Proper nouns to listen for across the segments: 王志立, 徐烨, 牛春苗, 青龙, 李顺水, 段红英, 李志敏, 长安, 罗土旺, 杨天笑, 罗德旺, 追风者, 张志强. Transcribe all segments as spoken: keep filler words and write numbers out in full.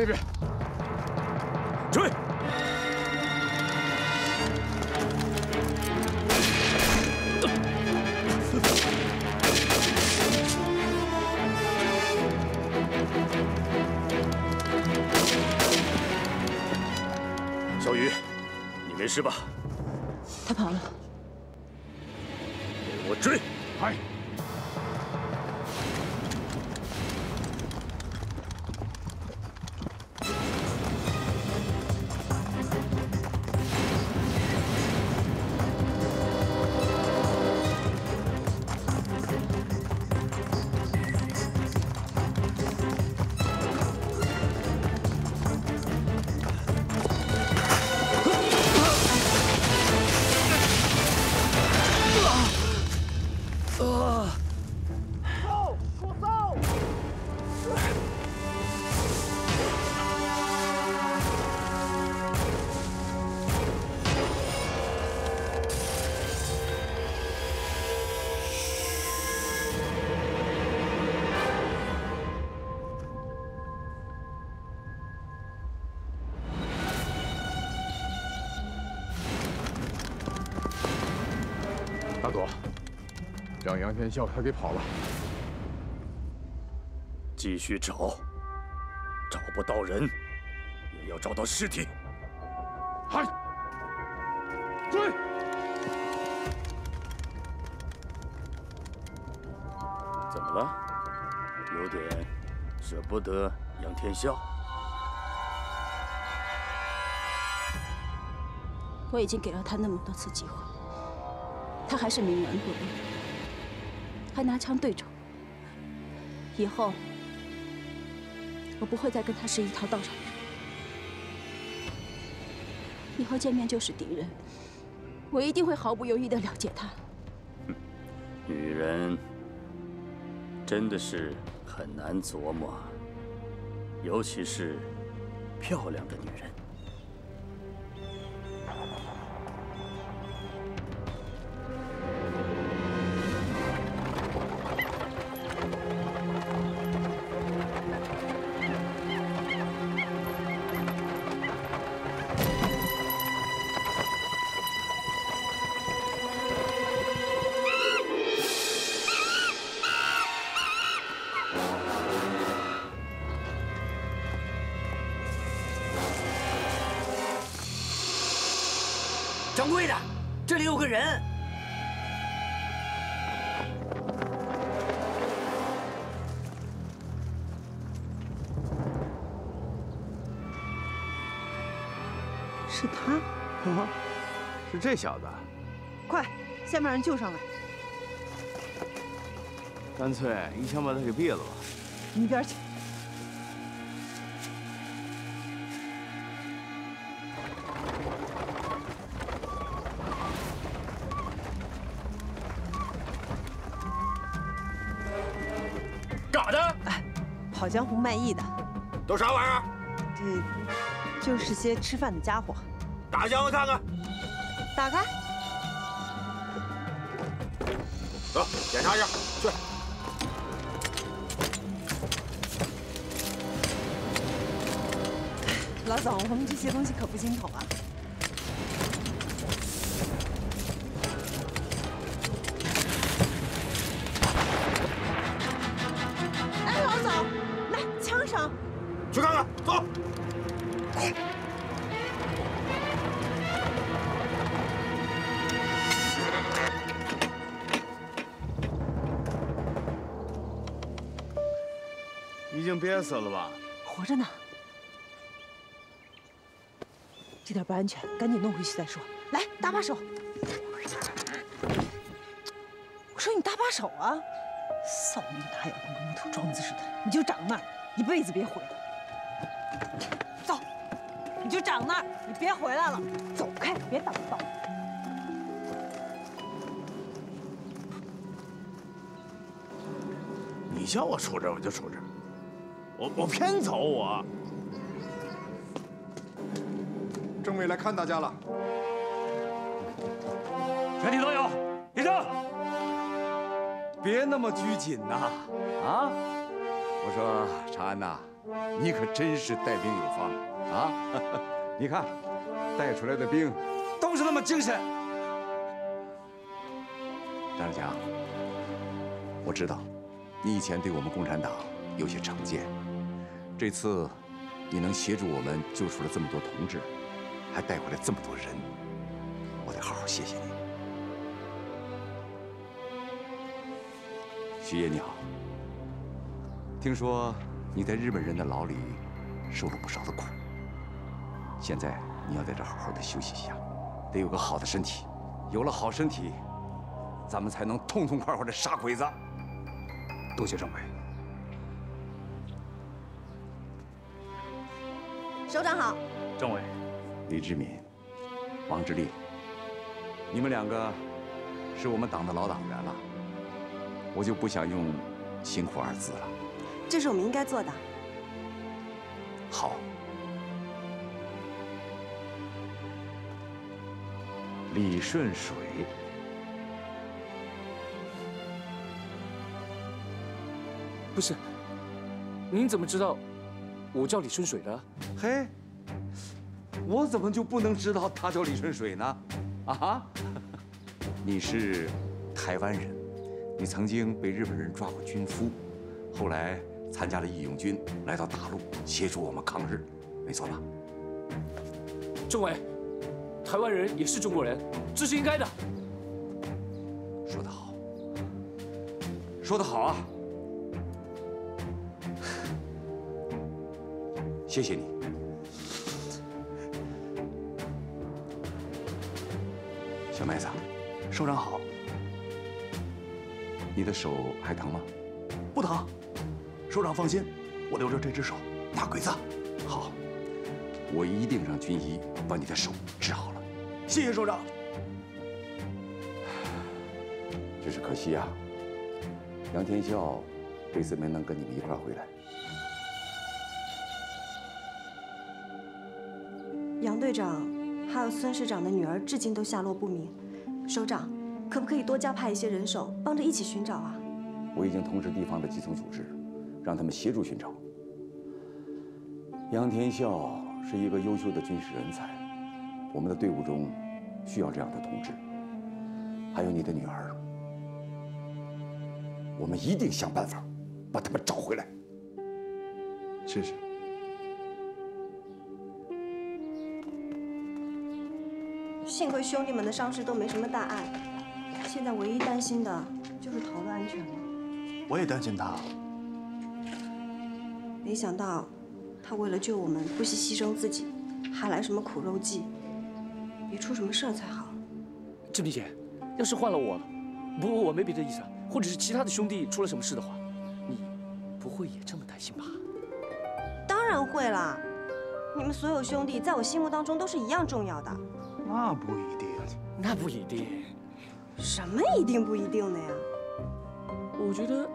那边，追！ 小鱼，你没事吧？他跑了。我追！嗨！大佐，让杨天笑他给跑了，继续找，找不到人，也要找到尸体。嗨，追！怎么了？有点舍不得杨天笑？我已经给了他那么多次机会。 他还是冥顽不灵，还拿枪对着我。以后我不会再跟他是一条道上的人。以后见面就是敌人，我一定会毫不犹豫地了解他。女人真的是很难琢磨，尤其是漂亮的女人。 掌柜的，这里有个人。是他？啊，是这小子。快，先把人救上来。干脆一枪把他给毙了吧。你一边去。 跑江湖卖艺的，都啥玩意儿？这就是些吃饭的家伙。打开箱子看看。打开。走，检查一下，去。老总，我们这些东西可不经手啊。 去看看，走。已经憋死了吧？活着呢。这点不安全，赶紧弄回去再说。来，搭把手。我说你搭把手啊！扫命打眼光，跟木头桩子似的，你就长那儿，一辈子别回来。 走，你就长那儿，你别回来了。走开，别挡道。你叫我杵这儿，我就杵这儿，我我偏走我。政委来看大家了，全体都有，立正。别那么拘谨呐！啊，我说长安呐、啊。你可真是带兵有方啊！你看，带出来的兵都是那么精神。张志强，我知道你以前对我们共产党有些成见，这次你能协助我们救出了这么多同志，还带回来这么多人，我得好好谢谢你。徐爷你好，听说你在日本人的牢里受了不少的苦，现在你要在这好好的休息一下，得有个好的身体。有了好身体，咱们才能痛痛快快的杀鬼子。多谢政委。首长好。政委，李志敏、王志立，你们两个是我们党的老党员了，我就不想用辛苦二字了。 这是我们应该做的。好，李顺水，不是，您怎么知道我叫李顺水的？嘿，我怎么就不能知道他叫李顺水呢？啊，你是台湾人，你曾经被日本人抓过军夫，后来 参加了义勇军，来到大陆协助我们抗日，没错吧？政委，台湾人也是中国人，这是应该的。说得好，说得好啊！谢谢你。小妹子，首长好，你的手还疼吗？不疼。 首长放心，我留着这只手打鬼子。好，我一定让军医把你的手治好了。谢谢首长。只是可惜啊，杨天笑这次没能跟你们一块回来。杨队长还有孙师长的女儿至今都下落不明，首长可不可以多加派一些人手，帮着一起寻找啊？我已经通知地方的基层组织， 让他们协助寻找。杨天笑是一个优秀的军事人才，我们的队伍中需要这样的同志。还有你的女儿，我们一定想办法把他们找回来。谢谢。幸亏兄弟们的伤势都没什么大碍，现在唯一担心的就是头的安全了。我也担心他。 没想到，他为了救我们不惜牺牲自己，还来什么苦肉计，别出什么事儿才好。志明姐，要是换了我，不过我没别的意思，或者是其他的兄弟出了什么事的话，你不会也这么担心吧？当然会啦，你们所有兄弟在我心目当中都是一样重要的。那不一定，那不一定。什么一定不一定的呀？我觉得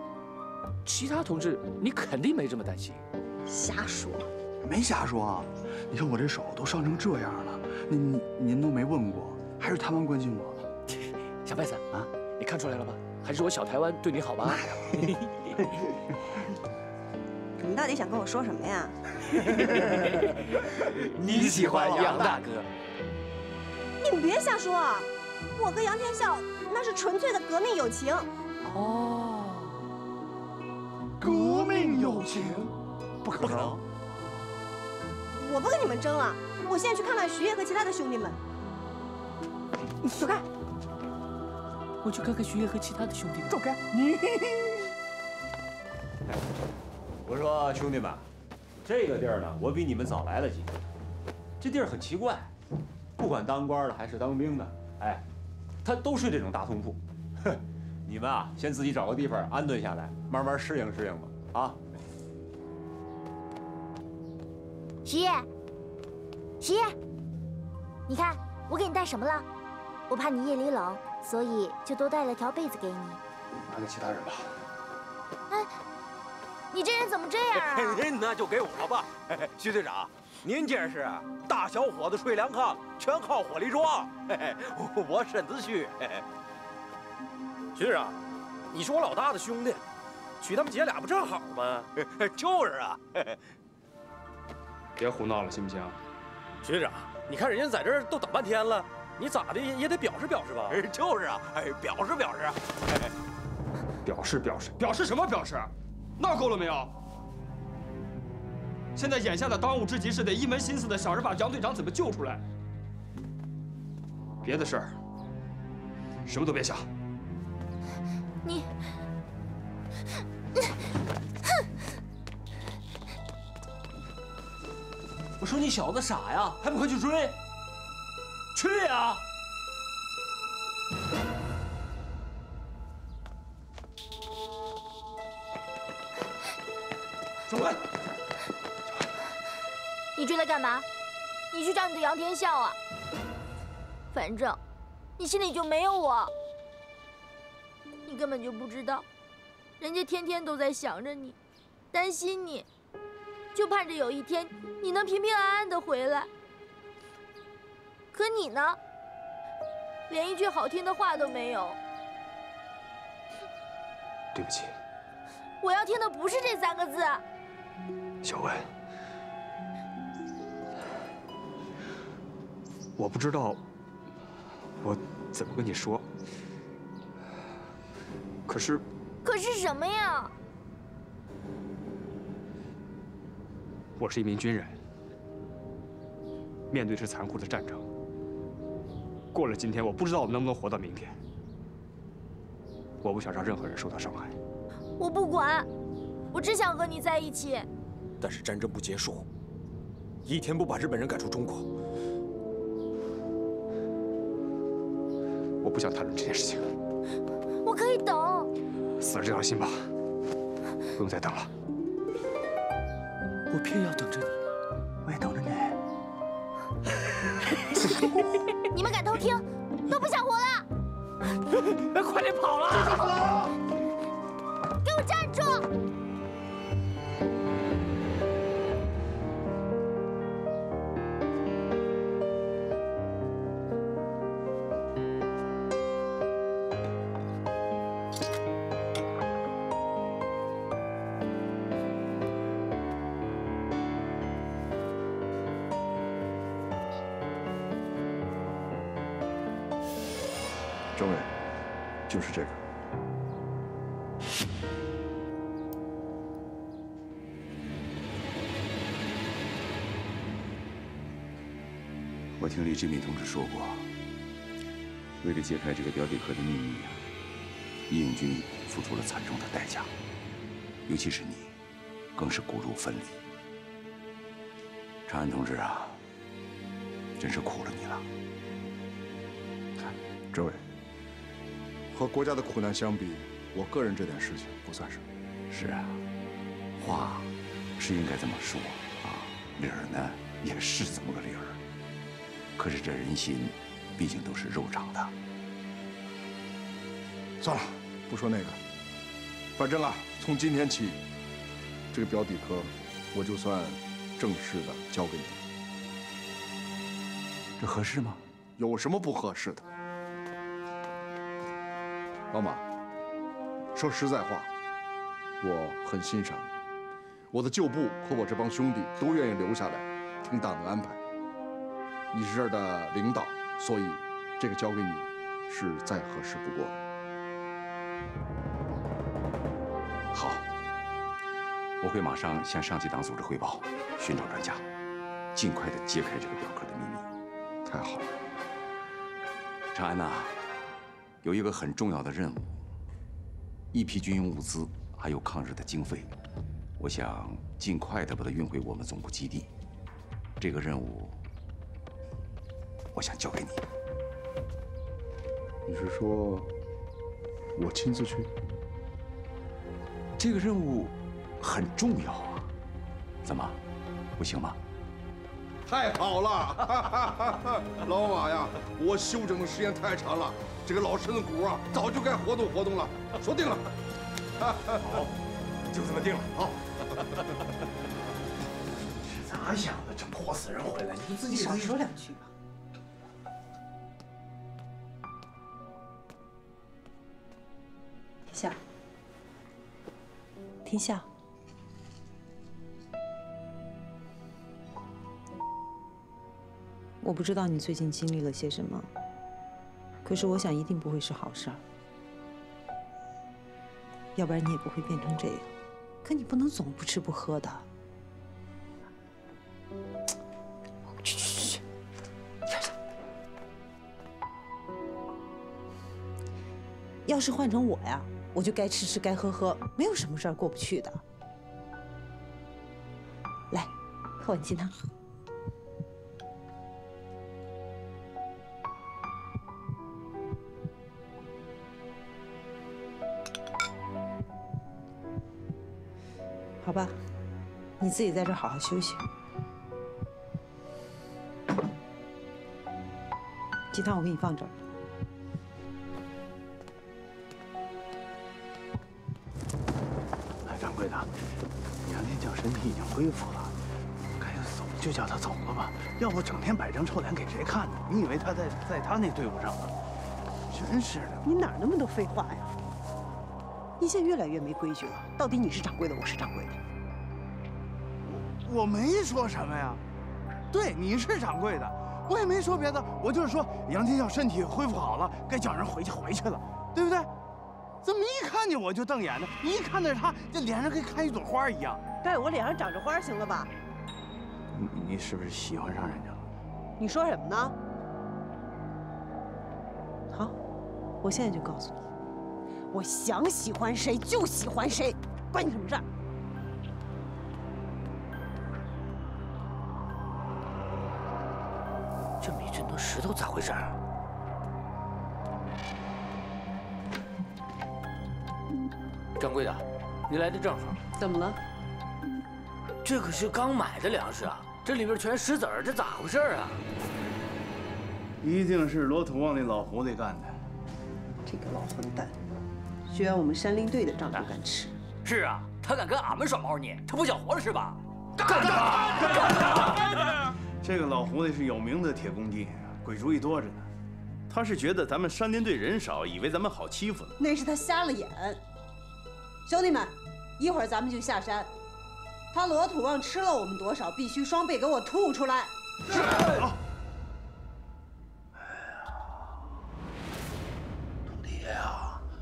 其他同志，你肯定没这么担心。瞎说，没瞎说。你看我这手都伤成这样了，您您都没问过，还是台湾关心我。小妹子啊，你看出来了吧？还是我小台湾对你好吧？你到底想跟我说什么呀？你喜欢杨大哥？你们别瞎说啊！我跟杨天笑那是纯粹的革命友情。哦。 革命友情，不可能！我不跟你们争了，我现在去看看徐烨和其他的兄弟们。你走开！我去看看徐烨和其他的兄弟们。走开！你。我说兄弟们，这个地儿呢，我比你们早来了几天。这地儿很奇怪，不管当官的还是当兵的，哎，他都睡这种大通铺。哼。 你们啊，先自己找个地方安顿下来，慢慢适应适应吧。啊，徐烨，徐烨，你看我给你带什么了？我怕你夜里冷，所以就多带了条被子给你。拿给其他人吧。哎，你这人怎么这样啊？您呢就给我吧。徐队长，您这是大小伙子睡凉炕，全靠火力壮。我身子虚。 徐队长，你是我老大的兄弟，娶他们姐俩不正好吗？就是啊，别胡闹了，行不行？学长，你看人家在这儿都等半天了，你咋的也得表示表示吧？就是啊，哎，表示表示，哎、表示表示表示什么表示？闹够了没有？现在眼下的当务之急是得一门心思的想着把杨队长怎么救出来，别的事儿什么都别想。你。 我说你小子傻呀，还不快去追！去呀！小文，你追来干嘛？你去找你的杨天笑啊！反正你心里就没有我，你根本就不知道，人家天天都在想着你，担心你。 就盼着有一天你能平平安安的回来，可你呢，连一句好听的话都没有。对不起，我要听的不是这三个字。小文，我不知道我怎么跟你说，可是……可是什么呀？ 我是一名军人，面对这残酷的战争，过了今天，我不知道我们能不能活到明天。我不想让任何人受到伤害。我不管，我只想和你在一起。但是战争不结束，一天不把日本人赶出中国，我不想谈论这件事情。我可以等。死了这条心吧，不用再等了。 我偏要等着你，我也等着你。你们敢偷听，都不想活了！快点跑了！给我站住！政委，就是这个。我听李志敏同志说过，为了揭开这个表里科的秘密，义勇军付出了惨重的代价，尤其是你，更是骨肉分离。长安同志啊，真是苦了你了。政委。 和国家的苦难相比，我个人这点事情不算什么。是啊，话是应该这么说啊，理儿呢也是这么个理儿。可是这人心，毕竟都是肉长的。算了，不说那个。反正啊，从今天起，这个表底科，我就算正式的交给你。这合适吗？有什么不合适的？ 老马，说实在话，我很欣赏你。我的旧部和我这帮兄弟都愿意留下来听党的安排。你是这儿的领导，所以这个交给你是再合适不过的。好，我会马上向上级党组织汇报，寻找专家，尽快的揭开这个表科的秘密。太好了，长安呐。 有一个很重要的任务，一批军用物资，还有抗日的经费，我想尽快的把它运回我们总部基地。这个任务，我想交给你。你是说，我亲自去？这个任务很重要啊，怎么，不行吗？ 太好了，老马呀，我休整的时间太长了，这个老身子骨啊，早就该活动活动了。说定了，好，就这么定了。好，咋想的？这活死人回来，你不自己少说两句吧。 天笑，天笑。我不知道你最近经历了些什么，可是我想一定不会是好事儿，要不然你也不会变成这样。可你不能总不吃不喝的。去去去去，一边去！要是换成我呀，我就该吃吃该喝喝，没有什么事儿过不去的。来，喝碗鸡汤。 好吧，你自己在这儿好好休息。鸡汤我给你放这儿。哎，掌柜的，杨天将身体已经恢复了，该走就叫他走了吧，要不整天摆张臭脸给谁看呢？你以为他在在他那队伍上吗？真是的，你哪那么多废话呀？ 你现在越来越没规矩了。到底你是掌柜的，我是掌柜的。我我没说什么呀，对，你是掌柜的，我也没说别的，我就是说杨天笑身体恢复好了，该叫人回去回去了，对不对？怎么一看见我就瞪眼呢？你一看见他，这脸上跟开一朵花一样。该我脸上长着花，行了吧？你你是不是喜欢上人家了？你说什么呢？好，我现在就告诉你。 我想喜欢谁就喜欢谁，关你什么事儿？这么一阵多石头咋回事啊？掌柜的，您来的正好。怎么了？这可是刚买的粮食啊，这里边全石子儿，这咋回事啊？一定是罗土旺那老狐狸干的。这个老混蛋！ 居然我们山林队的仗都敢吃！是啊，他敢跟俺们耍猫腻，他不想活了是吧？干他！干他！这个老狐狸是有名的铁公鸡，鬼主意多着呢。他是觉得咱们山林队人少，以为咱们好欺负呢。那是他瞎了眼。兄弟们，一会儿咱们就下山。他罗土旺吃了我们多少，必须双倍给我吐出来。是。好。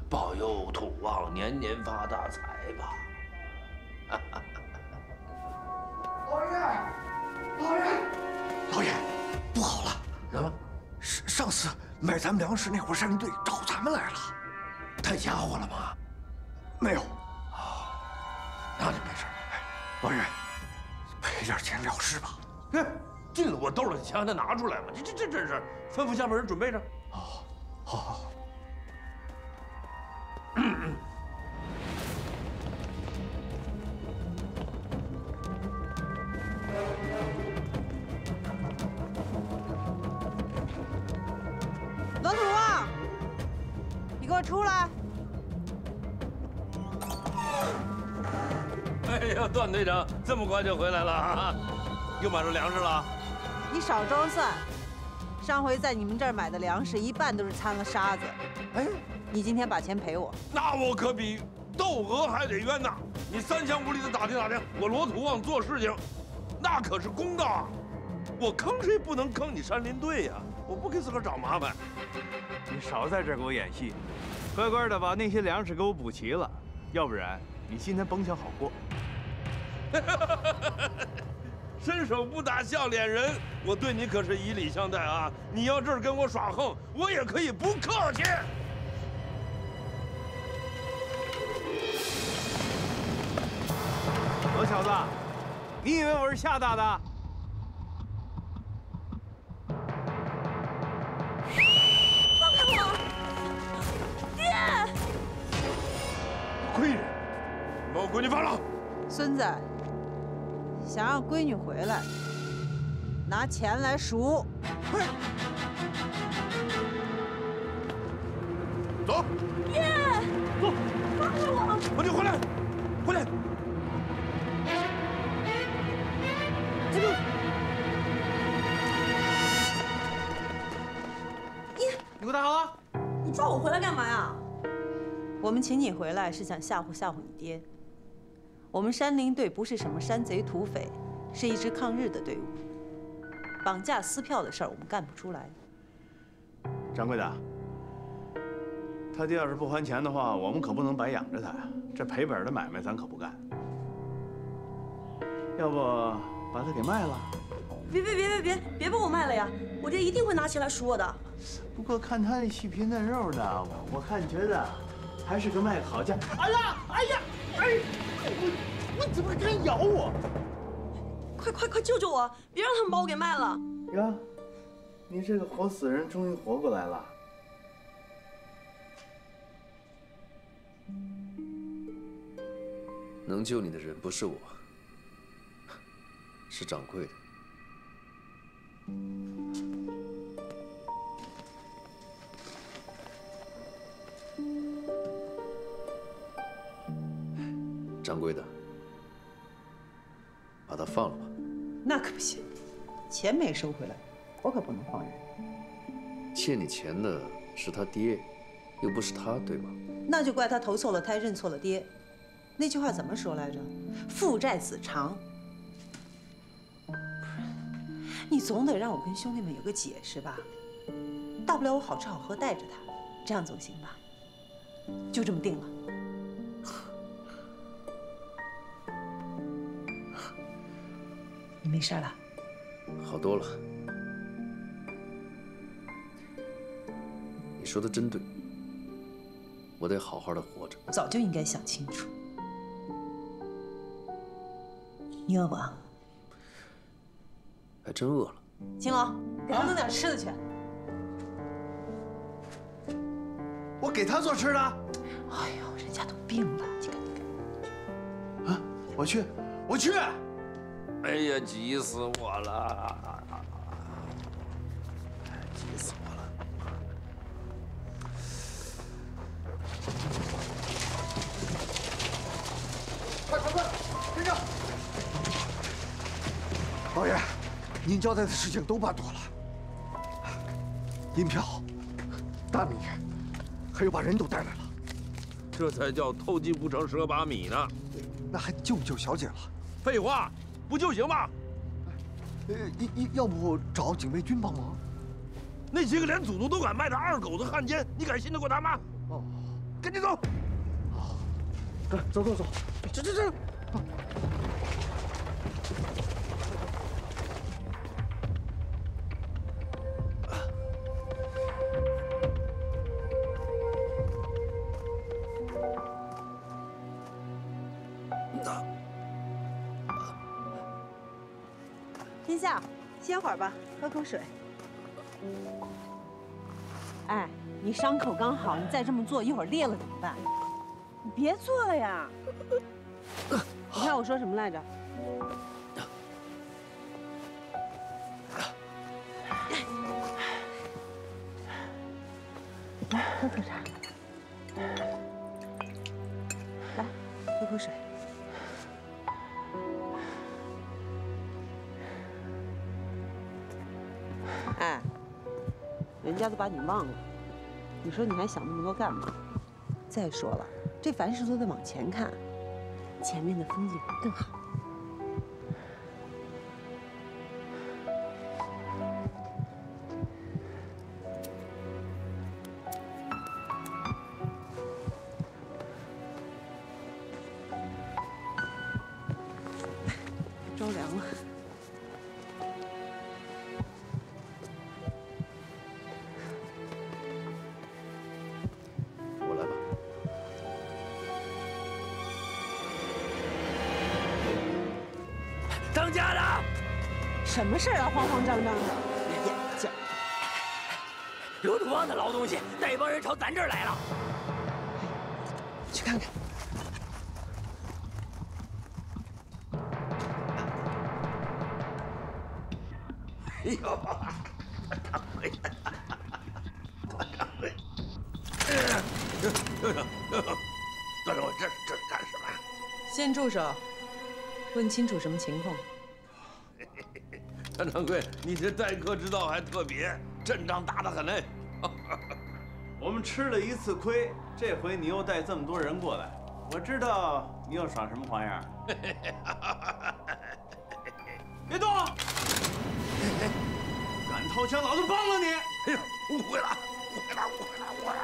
保佑土旺年年发大财吧！老爷，老爷，老爷，不好了！怎么？上上次买咱们粮食那伙山林队找咱们来了，他压我了吗？没有。哦，那就没事。老爷，赔点钱了事吧。哎，进了我兜了，你先让他拿出来吧。这这这真是，吩咐下面人准备着。哦，好好好。 嗯，老土旺，你给我出来！哎呦，段队长这么快就回来了啊？又买着粮食了？你少装蒜！上回在你们这儿买的粮食，一半都是掺了沙子。哎。 你今天把钱赔我，那我可比窦娥还得冤呐！你三强无力的打听打听，我罗土旺做事情，那可是公道啊！我坑谁不能坑你山林队呀、啊？我不给自个儿找麻烦。你少在这儿给我演戏，乖乖的把那些粮食给我补齐了，要不然你今天甭想好过。伸手不打笑脸人，我对你可是以礼相待啊！你要这儿跟我耍横，我也可以不客气。 老小子，你以为我是吓大的？放开我！爹！闺女，把我闺女放了！孙子，想让闺女回来，拿钱来赎。走！爹！走！放开我！闺女回来，回来！ 你给我打好啊！你抓我回来干嘛呀？我们请你回来是想吓唬吓唬你爹。我们山林队不是什么山贼土匪，是一支抗日的队伍。绑架撕票的事儿我们干不出来。掌柜的，他爹要是不还钱的话，我们可不能白养着他呀。这赔本的买卖咱可不干。要不把他给卖了？别别别别别别把我卖了呀！我这一定会拿钱来赎我的。不过看他那细皮嫩肉的，我我看觉得还是个卖个好价。哎呀哎呀哎！我我怎么敢咬我？ 快快快救救我！别让他们把我给卖了！呀，你这个活死人终于活过来了。能救你的人不是我，是掌柜的。掌柜的，把他放了吧。 那可不行，钱没收回来，我可不能放人。欠你钱的是他爹，又不是他，对吗？那就怪他投错了胎，认错了爹。那句话怎么说来着？父债子偿。不是，你总得让我跟兄弟们有个解释吧？大不了我好吃好喝带着他，这样总行吧？就这么定了。 你没事了，好多了。你说的真对，我得好好的活着。早就应该想清楚。你饿不饿？还真饿了。秦龙，给他弄点吃的去。我给他做吃的。哎呦，人家都病了，你看你看。啊，我去，我去。 哎呀，急死我了！急死我了！快快快，跟上！老爷，您交代的事情都办妥了，银票、大米，还有把人都带来了。这才叫偷鸡不成蚀把米呢。那还救不救小姐了？废话。 不就行吗？呃，要要不找警卫军帮忙？那些个连祖宗都敢卖的二狗子汉奸，你敢信得过他吗？哦，跟你走。好，走走走，这这这。歇会儿吧，喝口水。哎，你伤口刚好，你再这么做，一会儿裂了怎么办？你别做了呀！你看我说什么来着？来，喝口茶。来，喝口水。 哎，人家都把你忘了，你说你还想那么多干嘛？再说了，这凡事都得往前看，前面的风景更好。着凉了。 什么事儿啊，慌慌张张的！眼睛，刘土旺的老东西带一帮人朝咱这儿来了，去看看。哎呦，掌柜的，掌柜的，大掌柜，这这干什么？先住手，问清楚什么情况。 掌柜，你这待客之道还特别，阵仗打得很嘞。我们吃了一次亏，这回你又带这么多人过来，我知道你又耍什么花样。别动！掏枪，老子帮了你。哎呀，误会了，误会了，误会了，误会了。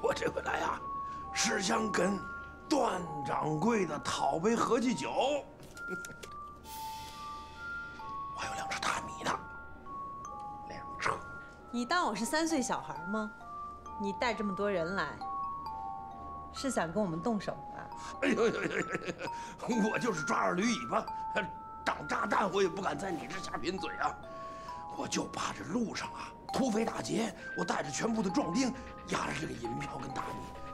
我这回来呀，是想跟段掌柜的讨杯合计酒。我还有两车大米呢，两车。你当我是三岁小孩吗？你带这么多人来，是想跟我们动手吧？哎呦呦呦！我就是抓二驴尾巴，长炸弹我也不敢在你这下贫嘴啊！我就怕这路上啊土匪打劫，我带着全部的壮丁押着这个银票跟大米，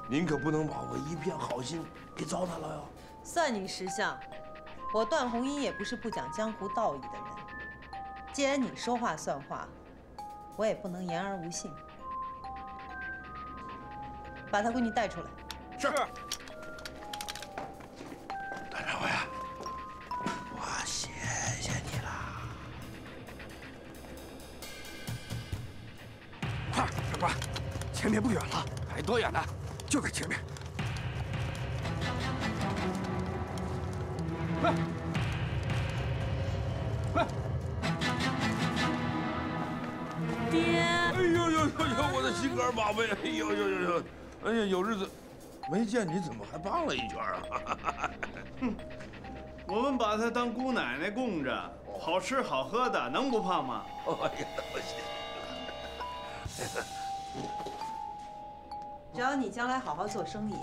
您可不能把我一片好心给糟蹋了哟！算你识相，我段红英也不是不讲江湖道义的人，既然你说话算话，我也不能言而无信。把他闺女带出来。是。段掌柜，我谢谢你了。快，长官，前面不远了，还多远呢？就在前面。快！快！爹！哎呦呦呦呦！我的心肝宝贝！哎呦呦呦呦！哎呀，有日子。 没见你怎么还帮了一圈啊！哼，我们把她当姑奶奶供着，好吃好喝的，能不胖吗？哎呀，我谢谢。只要你将来好好做生意，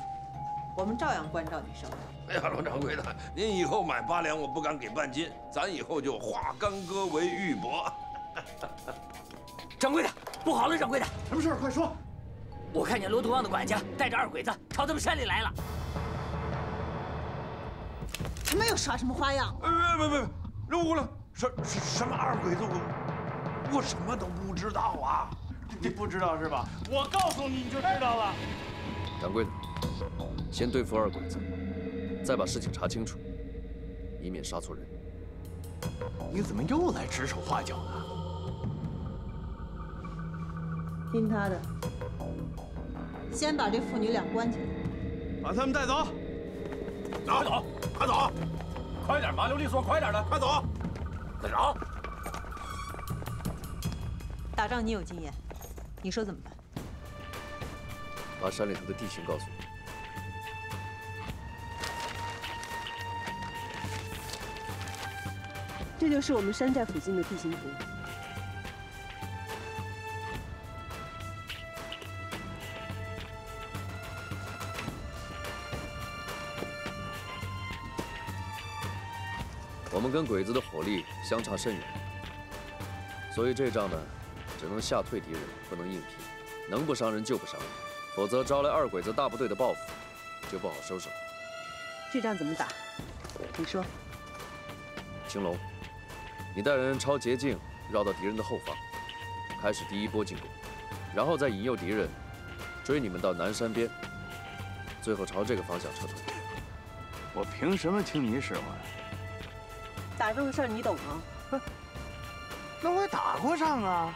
我们照样关照你生活。哎呀，罗掌柜的，您以后买八两，我不敢给半斤，咱以后就化干戈为玉帛。掌柜的，不好了，掌柜的，什么事儿？快说。 我看见罗德旺的管家带着二鬼子朝他们山里来了，他们又耍什么花样？别别别别，扔我了！什什什么二鬼子？我我什么都不知道啊！你不知道是吧？我告诉你你就知道了。掌柜的，先对付二鬼子，再把事情查清楚，以免杀错人。你怎么又来指手画脚呢？听他的。 先把这父女俩关起来，把他们带走。拿走，快走，快点！麻溜利索，快点的，快走，快走！打仗你有经验，你说怎么办？把山里头的地形告诉我。这就是我们山寨附近的地形图。 我们跟鬼子的火力相差甚远，所以这仗呢，只能吓退敌人，不能硬拼，能不伤人就不伤人，否则招来二鬼子大部队的报复，就不好收手。这仗怎么打？你说。青龙，你带人抄捷径，绕到敌人的后方，开始第一波进攻，然后再引诱敌人追你们到南山边，最后朝这个方向撤退。我凭什么听你使唤？ 打仗的事儿你懂吗？不是，那我也打过仗啊。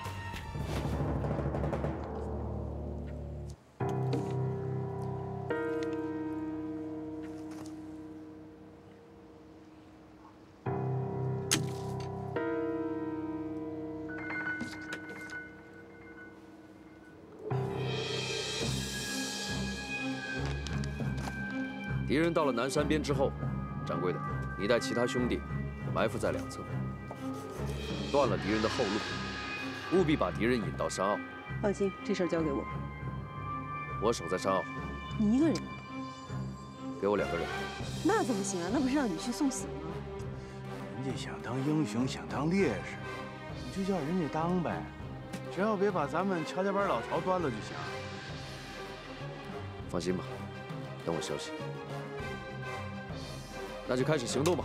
敌人到了南山边之后，掌柜的，你带其他兄弟。 埋伏在两侧，断了敌人的后路，务必把敌人引到山坳。放心，这事儿交给我。我守在山坳。你一个人啊？给我两个人。那怎么行啊？那不是让你去送死吗？人家想当英雄，想当烈士，你就叫人家当呗，只要别把咱们乔家班老巢端了就行。放心吧，等我消息。那就开始行动吧。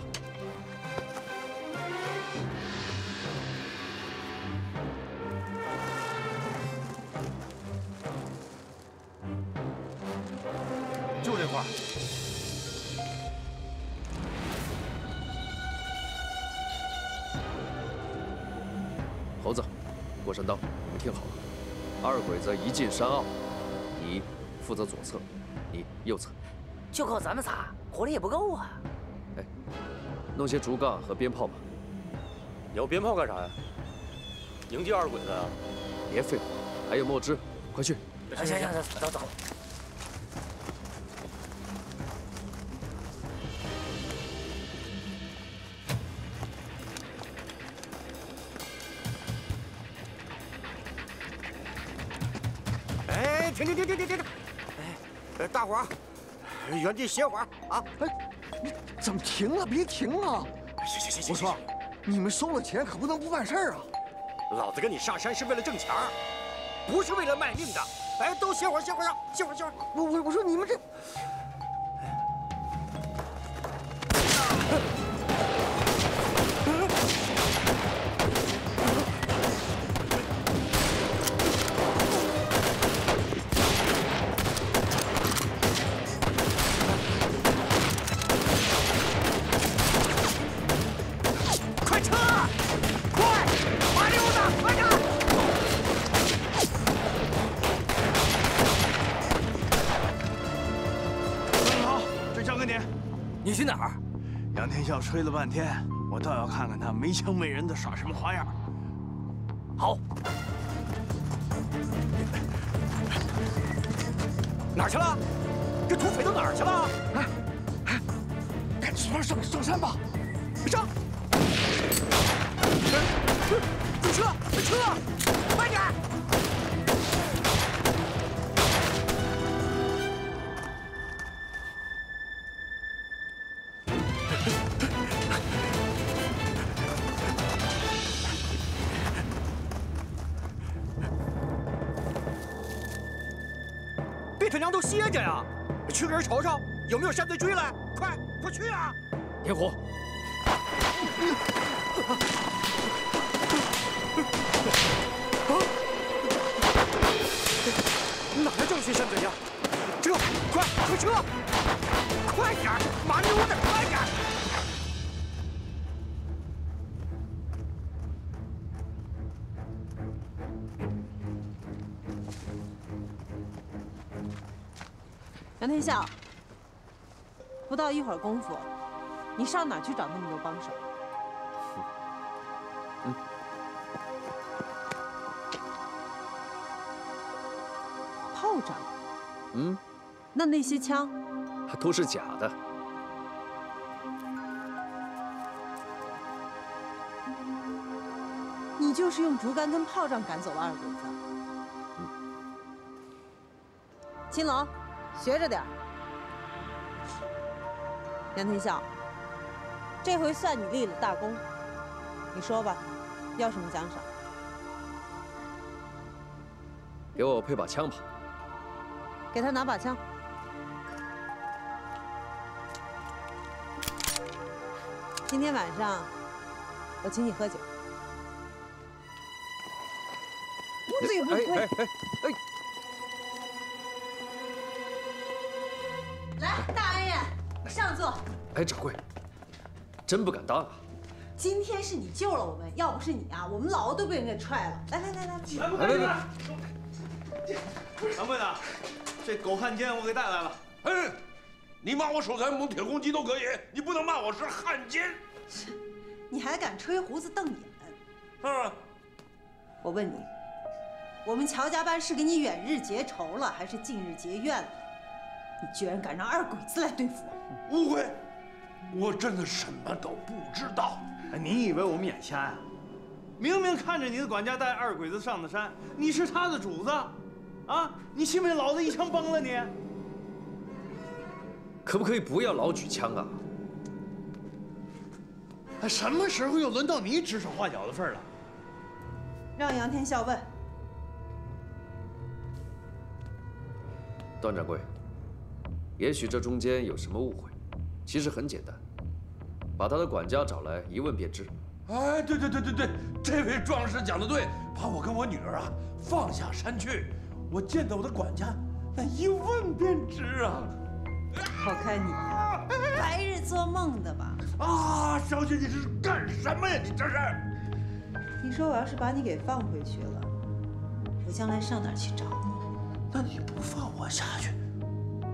猴子，过山刀，你们听好了，二鬼子一进山坳，你负责左侧，你右侧，就靠咱们仨，火力也不够啊！哎，弄些竹杠和鞭炮吧。你要鞭炮干啥呀？迎接二鬼子啊！别废话，还有墨汁，快去！行行行，走走。 停停停停停停停！哎，大伙儿原地歇会儿啊！哎，你怎么停了？别停了！行行行行，我说，你们收了钱可不能不办事儿啊！老子跟你上山是为了挣钱，不是为了卖命的。哎，都歇会儿，歇会儿，歇会儿，歇会儿。我我我说你们这……哎 吹了半天，我倒要看看他没枪没人的耍什么花样。好，哪儿去了？这土匪都哪儿去了？哎哎，赶紧从这上上山吧！上！追车！追车！快点！歇着呀，去给人瞅瞅有没有山贼追来！快，快去啊！点火！哪来这么些山贼呀？车，快，快车！快点，麻溜的，快点！杨天笑，不到一会儿功夫，你上哪去找那么多帮手？嗯，炮仗。嗯，那那些枪，还都是假的。你就是用竹竿跟炮仗赶走了二鬼子。嗯。青龙。 学着点儿，杨天笑，这回算你立了大功。你说吧，要什么奖赏？给我配把枪吧。给他拿把枪。今天晚上我请你喝酒。不醉不归。哎哎哎哎 上座。哎，掌柜，真不敢当啊！今天是你救了我们，要不是你啊，我们老欧都被人给踹了。来来来来，来来来来，掌柜的，这狗汉奸我给带来了。哎，你骂我守财奴、铁公鸡都可以，你不能骂我是汉奸。你还敢吹胡子瞪眼？啊！我问你，我们乔家班是给你远日结仇了，还是近日结怨了？ 你居然敢让二鬼子来对付我！误会，我真的什么都不知道。你以为我们眼瞎呀？明明看着你的管家带二鬼子上的山，你是他的主子，啊！你信不信老子一枪崩了你？可不可以不要老举枪啊？什么时候又轮到你指手画脚的份儿了？让杨天笑问。段掌柜。 也许这中间有什么误会，其实很简单，把他的管家找来一问便知。哎，对对对对对，这位壮士讲的对，把我跟我女儿啊放下山去，我见到我的管家，那一问便知啊。好看你呀，白日做梦的吧？啊，小姐你是干什么呀？你这是？你说我要是把你给放回去了，我将来上哪儿去找你？那你不放我下去？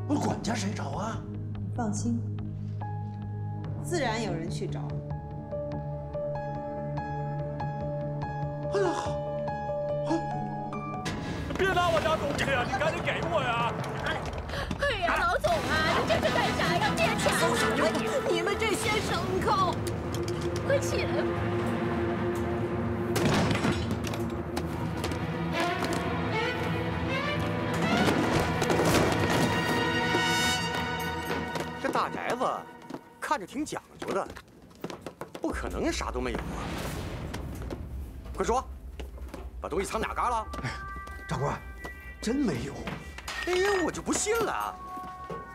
我管家谁找啊？放心，自然有人去找。哎呀，哎，别拿我家东西呀！你赶紧给我呀！哎，哎呀，老总啊，你这是干啥呀？别抢了！你们这些牲口，快起来吧！ 大宅子看着挺讲究的，不可能啥都没有啊！快说，把东西藏哪嘎了？哎，长官，真没有！哎呀，我就不信了，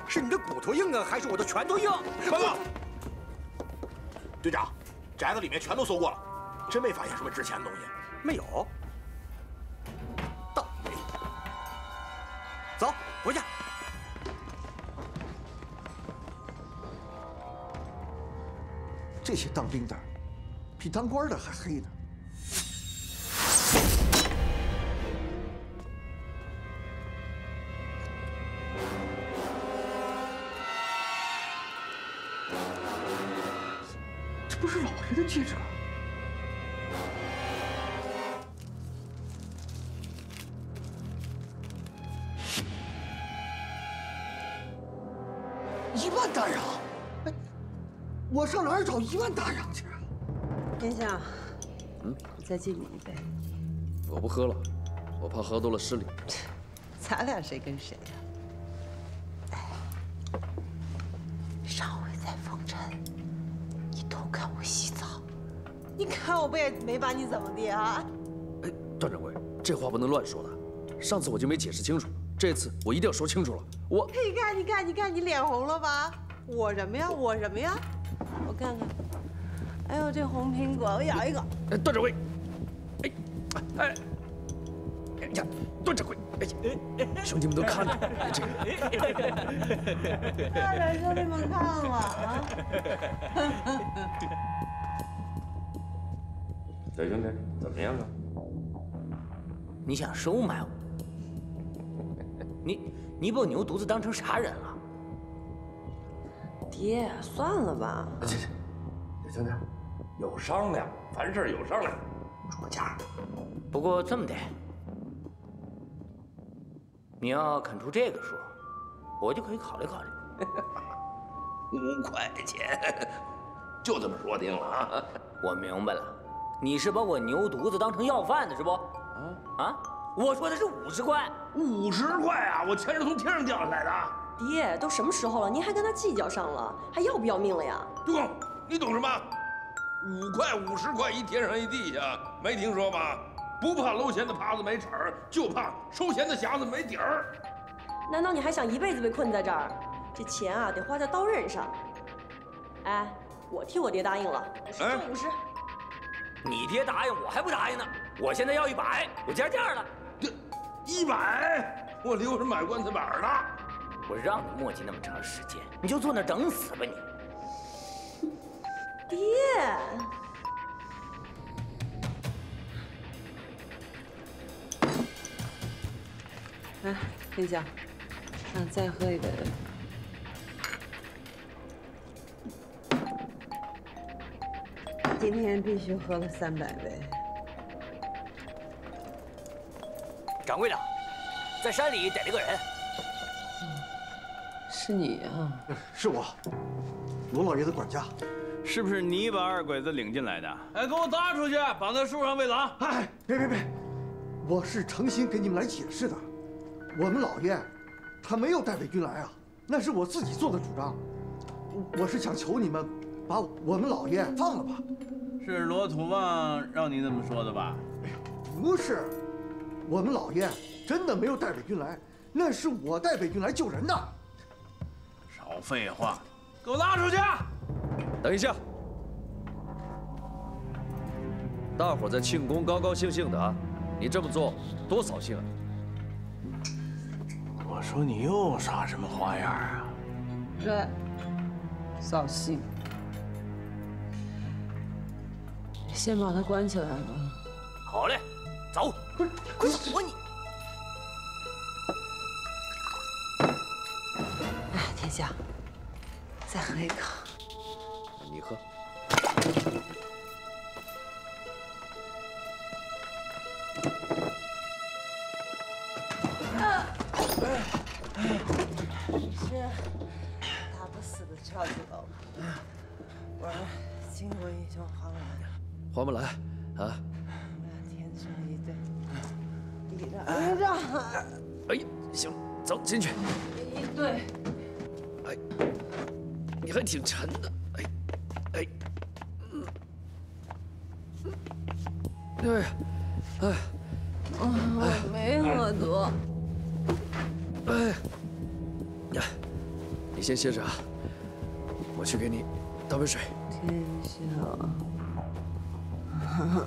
是你的骨头硬啊，还是我的拳头硬？报告，队长，宅子里面全都搜过了，真没发现什么值钱的东西。没有，倒霉！走，回去。 这些当兵的，比当官的还黑呢。这不是老爷的戒指吗？一万大洋。 我上哪儿找一万大洋去啊？殿下，嗯，我再敬你一杯。我不喝了，我怕喝多了失礼。咱俩谁跟谁呀？哎，上回在风尘，你偷看我洗澡，你看我不也没把你怎么地啊？哎，段掌柜，这话不能乱说的。上次我就没解释清楚，这次我一定要说清楚了。我，你看，你看，你看，你脸红了吧？我什么呀？我什么呀？ 我看看，哎呦，这红苹果，我咬一口。哎，段掌柜，哎，哎，哎呀，段掌柜，哎，兄弟们都看着，这个。快点，兄弟们看我啊！小兄弟，怎么样啊？你想收买我？你你把我牛犊子当成啥人了？ 爹，算了吧。这这，兄弟，有商量，凡事有商量，出个价。不过这么的，你要肯出这个数，我就可以考虑考虑。五块钱，就这么说定了啊！我明白了，你是把我牛犊子当成要饭的是不？啊啊！我说的是五十块，五十块啊！我钱是从天上掉下来的。 爹，都什么时候了，您还跟他计较上了，还要不要命了呀？公公，你懂什么？五块五十块，一天上一地下，没听说吧？不怕搂钱的耙子没齿儿，就怕收钱的匣子没底儿。难道你还想一辈子被困在这儿？这钱啊，得花在刀刃上。哎，我替我爹答应了，挣五十。你爹答应，我还不答应呢。我现在要一百，我加价了。这一百，我留着买棺材板呢。 我让你磨叽那么长时间，你就坐那儿等死吧你！爹，来，殿下，嗯，再喝一杯。今天必须喝了三百杯。掌柜的，在山里逮了个人。 是你啊！是我，罗老爷的管家，是不是你把二鬼子领进来的？哎，给我搭出去，绑在树上喂狼！哎，别别别，我是诚心给你们来解释的。我们老爷他没有带伪军来啊，那是我自己做的主张。我是想求你们把我们老爷放了吧。是罗土旺让你这么说的吧？哎呀，不是，我们老爷真的没有带伪军来，那是我带伪军来救人的。 少废话，给我拉出去！等一下，大伙在庆功，高高兴兴的啊！你这么做多扫兴啊！我说你又耍什么花样啊？这扫兴。先把他关起来吧。好嘞，走！不是，快走啊你！ 殿下，再喝一口。你喝。啊！这打不死的赵子龙，我巾帼英雄黄木兰。黄木兰啊！我俩天生一对。礼让，礼让。哎呀，行，走进去。一对。哎，你还挺沉的。 哎，嗯，哎呀，哎，我没喝多。哎，呀，你先歇着啊，我去给你倒杯水。真香！啊，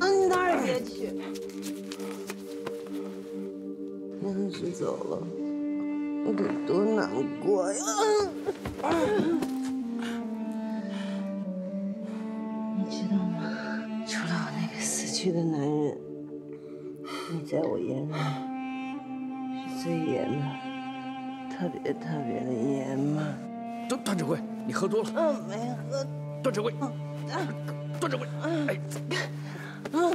你哪儿也别去。要是走了，我得多难过呀！ 去的男人，你在我眼里是最爷们，特别特别的爷们。段段掌柜，你喝多了。嗯，没喝。段掌柜，段掌柜，哎，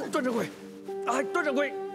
段掌柜，哎，段掌柜。